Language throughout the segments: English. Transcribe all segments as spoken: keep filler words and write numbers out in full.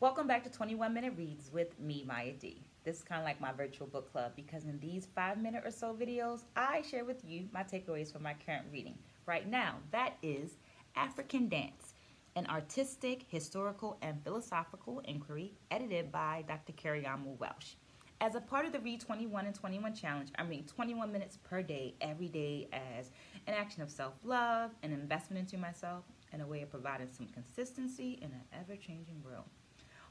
Welcome back to twenty-one minute Reads with me, Maya D. This is kind of like my virtual book club because in these five minute or so videos, I share with you my takeaways from my current reading. Right now, that is African Dance, an artistic, historical, and philosophical inquiry edited by Doctor Kariamu Welsh. As a part of the Read twenty-one and twenty-one Challenge, I'm reading twenty-one minutes per day, every day, as an action of self-love, an investment into myself, and a way of providing some consistency in an ever-changing world.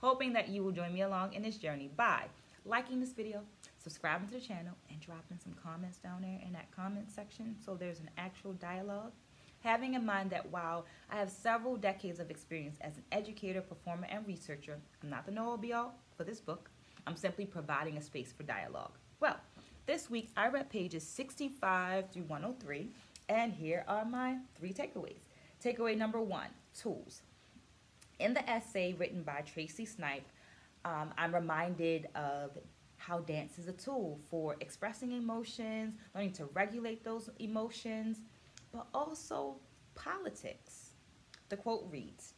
Hoping that you will join me along in this journey by liking this video, subscribing to the channel, and dropping some comments down there in that comment section so there's an actual dialogue. Having in mind that while I have several decades of experience as an educator, performer, and researcher, I'm not the know-all be-all for this book. I'm simply providing a space for dialogue. Well, this week I read pages sixty-five through one oh three, and here are my three takeaways. Takeaway number one, tools. In the essay written by Tracy Snipe, um, I'm reminded of how dance is a tool for expressing emotions, learning to regulate those emotions, but also politics. The quote reads,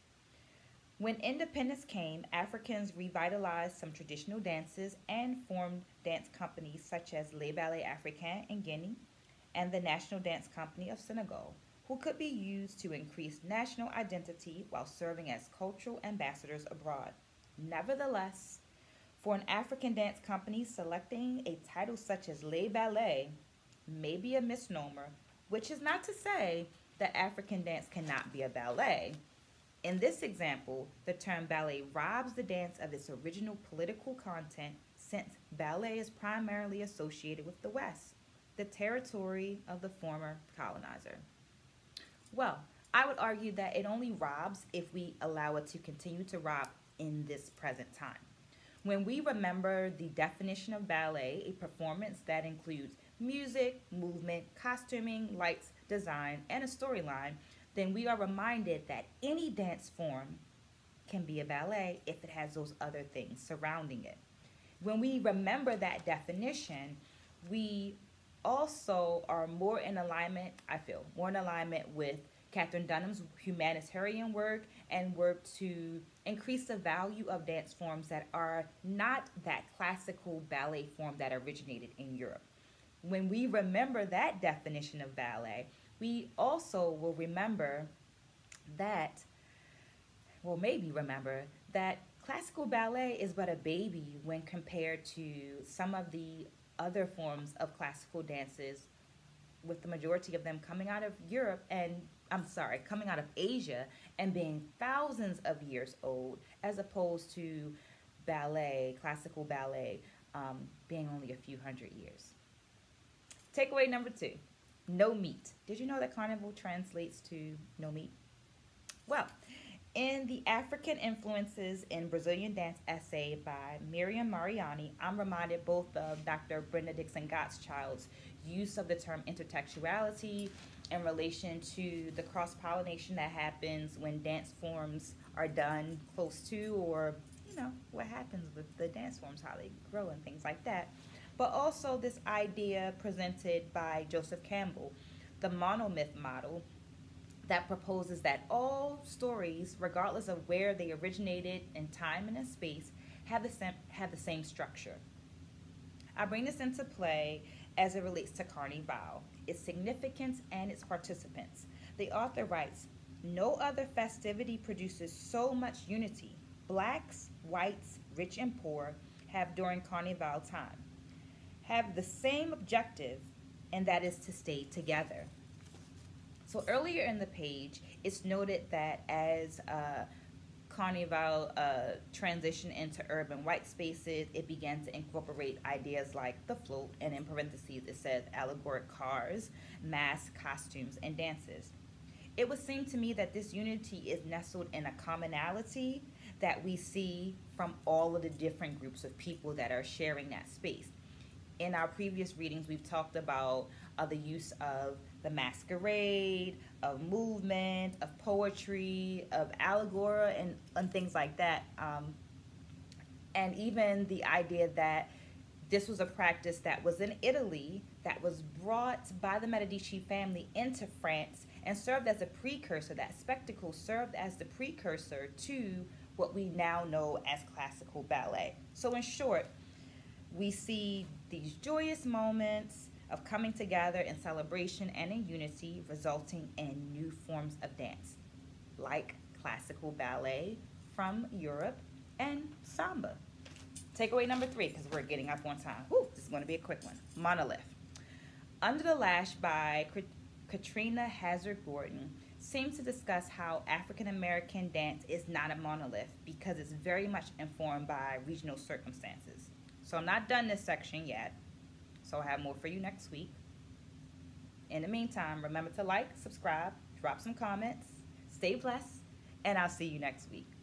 "When independence came, Africans revitalized some traditional dances and formed dance companies such as Les Ballets Africains in Guinea and the National Dance Company of Senegal, who could be used to increase national identity while serving as cultural ambassadors abroad. Nevertheless, for an African dance company, selecting a title such as Les Ballets may be a misnomer, which is not to say that African dance cannot be a ballet. In this example, the term ballet robs the dance of its original political content, since ballet is primarily associated with the West, the territory of the former colonizer." Well, I would argue that it only robs if we allow it to continue to rob in this present time. When we remember the definition of ballet, a performance that includes music, movement, costuming, lights, design, and a storyline, then we are reminded that any dance form can be a ballet if it has those other things surrounding it. When we remember that definition, we also are more in alignment, I feel, more in alignment with Catherine Dunham's humanitarian work and work to increase the value of dance forms that are not that classical ballet form that originated in Europe. When we remember that definition of ballet, we also will remember that, well, maybe remember that classical ballet is but a baby when compared to some of the other forms of classical dances, with the majority of them coming out of Europe and, I'm sorry, coming out of Asia and being thousands of years old, as opposed to ballet, classical ballet, um, being only a few hundred years. Takeaway number two, no meat. Did you know that carnival translates to no meat? Well, in the African Influences in Brazilian Dance essay by Miriam Mariani, I'm reminded both of Doctor Brenda Dixon Gottschild's use of the term intertextuality in relation to the cross-pollination that happens when dance forms are done close to, or, you know, what happens with the dance forms, how they grow and things like that. But also this idea presented by Joseph Campbell, the monomyth model, that proposes that all stories, regardless of where they originated in time and in space, have the same, have the same structure. I bring this into play as it relates to Carnival, its significance, and its participants. The author writes, "No other festivity produces so much unity. Blacks, whites, rich and poor have during Carnival time have the same objective, and that is to stay together." So earlier in the page, it's noted that as uh, Carnival uh, transitioned into urban white spaces, it began to incorporate ideas like the float, and in parentheses it says allegoric cars, masks, costumes, and dances. It would seem to me that this unity is nestled in a commonality that we see from all of the different groups of people that are sharing that space. In our previous readings, we've talked about uh, the use of the masquerade, of movement, of poetry, of allegory, and, and things like that. Um, and even the idea that this was a practice that was in Italy, that was brought by the Medici family into France and served as a precursor, that spectacle served as the precursor to what we now know as classical ballet. So in short, we see these joyous moments of coming together in celebration and in unity, resulting in new forms of dance, like classical ballet from Europe and samba. Takeaway number three, because we're getting up on time. Woo, this is going to be a quick one. Monolith. Under the Lash by Katrina Hazzard Gordon seems to discuss how African-American dance is not a monolith because it's very much informed by regional circumstances. So I'm not done this section yet, so I'll have more for you next week. In the meantime, remember to like, subscribe, drop some comments, stay blessed, and I'll see you next week.